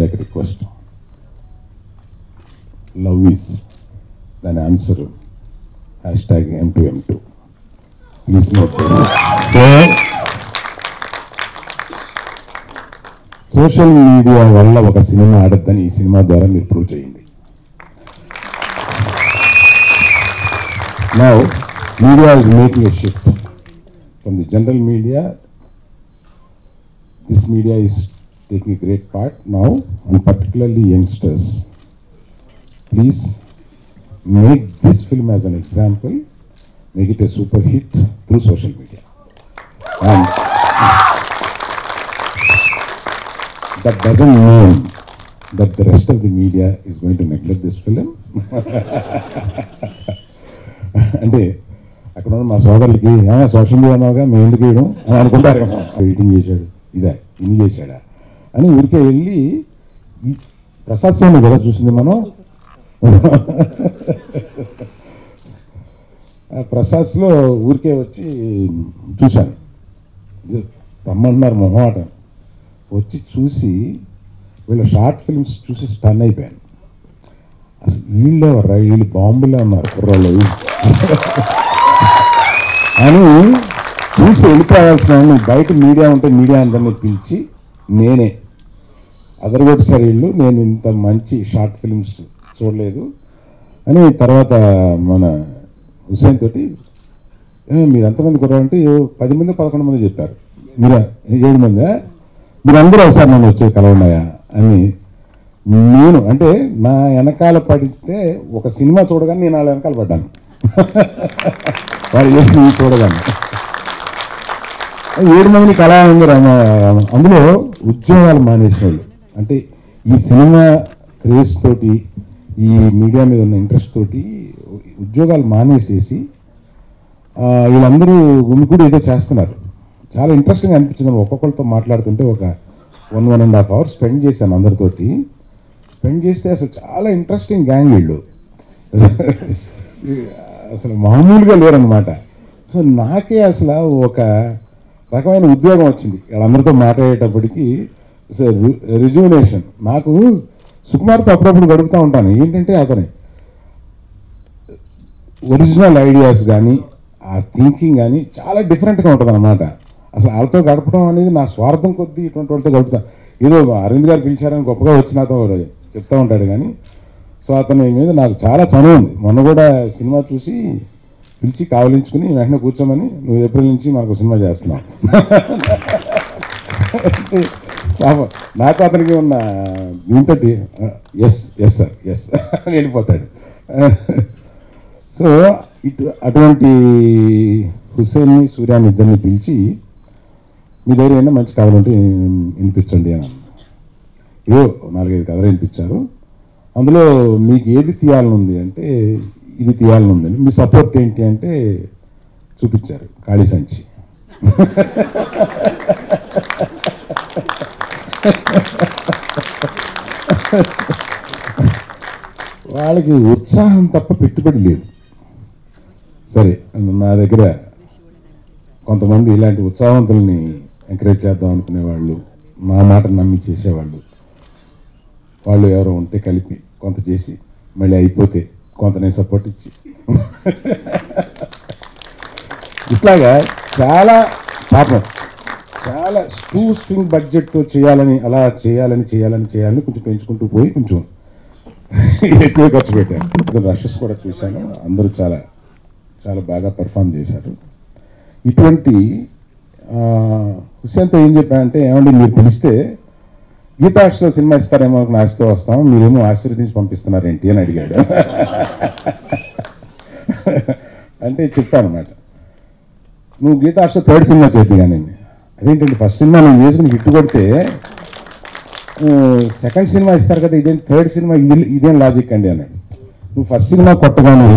Make a request. Love is an answer. #M2M2. Please note this. Social media వల్ల ఒక cinema ఆడద్దని ఈ cinema ద్వారా మీరు ప్రూవ్ చేయండి. Now media is making a shift from the general media. This media is taking a great part now and particularly youngsters. Please make this film as an example, make it a super hit through social media. And that doesn't mean that the rest of the media is going to neglect this film. అంటే అక్కడ ఉన్న మా సోదరులకి social media అన్నావుగా మేము ఎందుకు వేయడం అని అనుకుంటారేమో, ఎడిటింగ్ చేశాడు ఇదే ఇన్ని చేశాడా అని ఊరికే వెళ్ళి ప్రసాద్ స్వామి కదా చూసింది మనం. ప్రసాద్లో ఊరికే వచ్చి చూశాను, రమ్మంటున్నారు మొహమాట, వచ్చి చూసి వీళ్ళ షార్ట్ ఫిల్మ్స్ చూసి స్టన్ అయిపోయాను. అసలు వీళ్ళెవర్రా, వీళ్ళు బాంబులే ఉన్నారు కుర్రాళ్ళు అని చూసి వెళ్ళిపోవాల్సిన వాళ్ళు. బయట మీడియా ఉంటే మీడియా అందరినీ పిలిచి నేనే అదరగొట్టేసారి వీళ్ళు, నేను ఇంత మంచి షార్ట్ ఫిల్మ్స్ చూడలేదు అని. తర్వాత మన హుస్సేన్ తోటి మీరు ఎంతమంది కుర్రాలంటే 10 మంది 11 మంది చెప్పారు, మీరా 7 మందా, మీరందరూ ఒకసారి నన్ను వచ్చే కలవన్నాయా అని. నేను అంటే నా వెనకాల పడితే ఒక సినిమా చూడగానే నేను వాళ్ళ వెనకాల పడ్డాను, వాళ్ళు చేసి చూడగానే 7 మందిని కళాంది రామ. అందులో ఉద్యోగాలు మానేసిన వాళ్ళు, అంటే ఈ సినిమా క్రేజ్ తోటి ఈ మీడియా మీద ఉన్న ఇంట్రెస్ట్ తోటి ఉద్యోగాలు మానేసేసి వీళ్ళందరూ గుమికూడి ఏదో చేస్తున్నారు. చాలా ఇంట్రెస్టింగ్ అనిపించింది. ఒక్కొక్కరితో మాట్లాడుతుంటే ఒక 1–1.5 hours స్పెండ్ చేశాను అందరితోటి. స్పెండ్ చేస్తే అసలు చాలా ఇంట్రెస్టింగ్ గ్యాంగ్ వీళ్ళు, అసలు మామూలుగా లేరనమాట. సో నాకే అసలు ఒక రకమైన ఉద్యోగం వచ్చింది వీళ్ళందరితో మాట్లాడేటప్పటికి. So rejuvenation. నాకు సుకుమార్తో అప్పుడప్పుడు గడుపుతూ ఉంటాను. ఏంటంటే అతని ఒరిజినల్ ఐడియాస్ కానీ ఆ థింకింగ్ కానీ చాలా డిఫరెంట్గా ఉంటుంది అనమాట. అసలు వాళ్ళతో గడపడం అనేది నా స్వార్థం కొద్దీ ఇటువంటి వాళ్ళతో గడుపుతాను. ఏదో అరవింద్ గారు పిలిచారని గొప్పగా వచ్చినాతో చెప్తూ ఉంటాడు కానీ సో అతని మీద నాకు చాలా చనువు ఉంది. మొన్న కూడా సినిమా చూసి పిలిచి కావలించుకుని వెంటనే కూర్చోమని, నువ్వు ఏప్రిల్ నుంచి మనకు సినిమా చేస్తున్నావు. నాకు అతనికి ఉన్న దీంతో ఎస్ సార్ అని వెళ్ళిపోతాడు. సో అటువంటి హుస్సేన్ని, సూర్యాన్ని ఇద్దరిని పిలిచి మీ దగ్గర ఏమైనా మంచి కథలు ఉంటే వినిపించండి అని అన్నాను. ఏదో 4–5 కథలు వినిపించారు. అందులో మీకు ఏది తీయాలనుంది అంటే ఇది తీయాలనుందని, మీ సపోర్ట్ ఏంటి అంటే చూపించారు ఖాళీ సంచి. వాళ్ళకి ఉత్సాహం తప్ప పెట్టుబడి లేదు. సరే, నా దగ్గర కొంతమంది ఇలాంటి ఉత్సాహవంతుల్ని ఎంకరేజ్ చేద్దాం అనుకునేవాళ్ళు, నా మాట నమ్మి చేసేవాళ్ళు, వాళ్ళు ఎవరో ఉంటే కలిపి కొంత చేసి మళ్ళీ అయిపోతే కొంతనే సపోర్ట్ ఇచ్చి ఇట్లాగా చాలా పాపం చాలా స్ట్రింగ్ బడ్జెట్తో చేయాలని కొంచెం పెంచుకుంటూ పోయి కొంచెం ఎక్కువ ఖర్చు పెట్టాను. రషెస్ కూడా చూశాను, అందరూ చాలా చాలా బాగా పెర్ఫామ్ చేశారు. ఇటువంటి హుస్సేన్తో ఏం చెప్పానంటే, ఏమంటే మీరు పిలిస్తే గీతాక్షలో సినిమా ఇస్తారేమో ఆశతో వస్తాము, మీరేమో ఆశీర్వదించి పంపిస్తున్నారేంటి అని అడిగాడు. అంటే చెప్పానమాట, నువ్వు గీతాక్షలో 3rd సినిమా చేద్దిగా నేను. అదేంటంటే ఫస్ట్ సినిమా నేను చేసుకుని హిట్ కొడితే 2nd సినిమా ఇస్తారు కదా, ఇదేంటి 3rd సినిమా, ఇదేం లాజిక్ అండి అన్నాడు. నువ్వు ఫస్ట్ సినిమా కొట్టగానే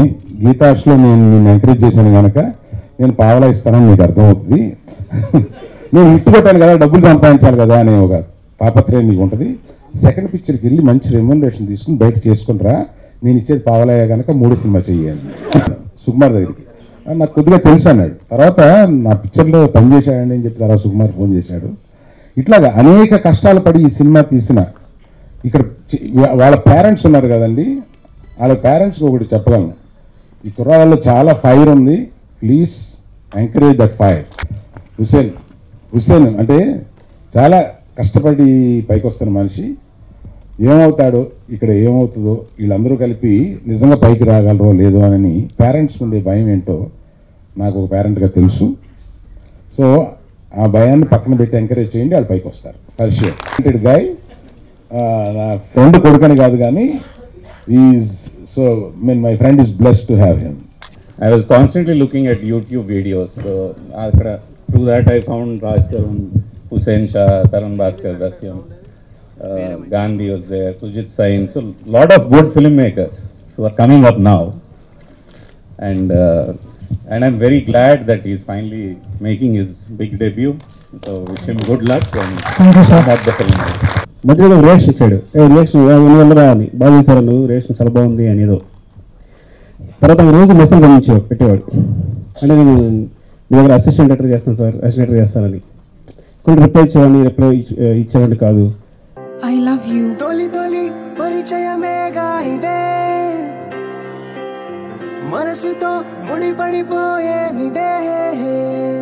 గీతాక్షలో నేను నిన్ను ఎంకరేజ్ చేశాను కనుక నేను పావలా ఇస్తానని నీకు అర్థమవుతుంది. నేను హిట్ కొట్టాను కదా, డబ్బులు సంపాదించాలి కదా అనే ఒక తాపత్రయం నీకు ఉంటుంది. 2nd పిక్చర్కి వెళ్ళి మంచి రెమ్యూనరేషన్ తీసుకుని బయట చేసుకుంటారా, నేను ఇచ్చేది పావలయ్యా కనుక 3వ సినిమా చేయాలి. సుకుమార్ దగ్గరికి నాకు కొద్దిగా తెలుసు అన్నాడు. తర్వాత నా పిక్చర్లో పనిచేశాడండి అని చెప్పి తర్వాత సుకుమార్ ఫోన్ చేశాడు. ఇట్లాగా అనేక కష్టాలు పడి ఈ సినిమా తీసిన ఇక్కడ వాళ్ళ పేరెంట్స్ ఉన్నారు కదండి, వాళ్ళ పేరెంట్స్కి ఒకటి చెప్పగలను, ఈ కుర్రాళ్ళలో చాలా ఫైర్ ఉంది, please encourage that fire. Hussain అంటే చాలా కష్టపడి పైకి వస్తున్న మనిషి, ఏమవుతాడో ఇక్కడ ఏమవుతుందో వీళ్ళందరూ కలిపి నిజంగా పైకి రాగలరో లేదో అని పేరెంట్స్ ఉండే భయం ఏంటో నాకు ఒక పేరెంట్గా తెలుసు. సో ఆ భయాన్ని పక్కన పెట్టి ఎంకరేజ్ చేయండి, వాళ్ళు పైకి వస్తారు. పరిషియర్ గాయ్ నా ఫ్రెండ్ కొడుకని కాదు కానీ my friend is blessed to have him. I was constantly looking at YouTube videos, so through that I found Raj Tarun, Hussain Shah, Tarun Bhaskar, Dasyam, Gandhi was there, Sujit Sain, so lot of good filmmakers who are coming up now, and I'm very glad that he's finally making his big debut, so wish him good luck and support the film. మధ్యలో ration ఇచ్చాడు, ration 100 అని బాగా చేశారు, నువ్వు ration చాలా బాగుంది అని ఏదో. తర్వాత రోజు మెసేజ్ పంపించేవాడు, పెట్టేవాడు, అంటే నేను మీ దగ్గర అసిస్టెంట్ ఎడిటర్ చేస్తాను సార్, అసిస్టెంట్ ఎడిటర్ చేస్తానని. కొన్ని రిప్లై ఇచ్చేవాడిని, రిప్లై ఇచ్చేవాడిని కాదు. ఐ లవ్ యూ తొలి తొలి పరిచయమేగా ఇదే, మనసుతో ముడిపడిపోయేనిదే.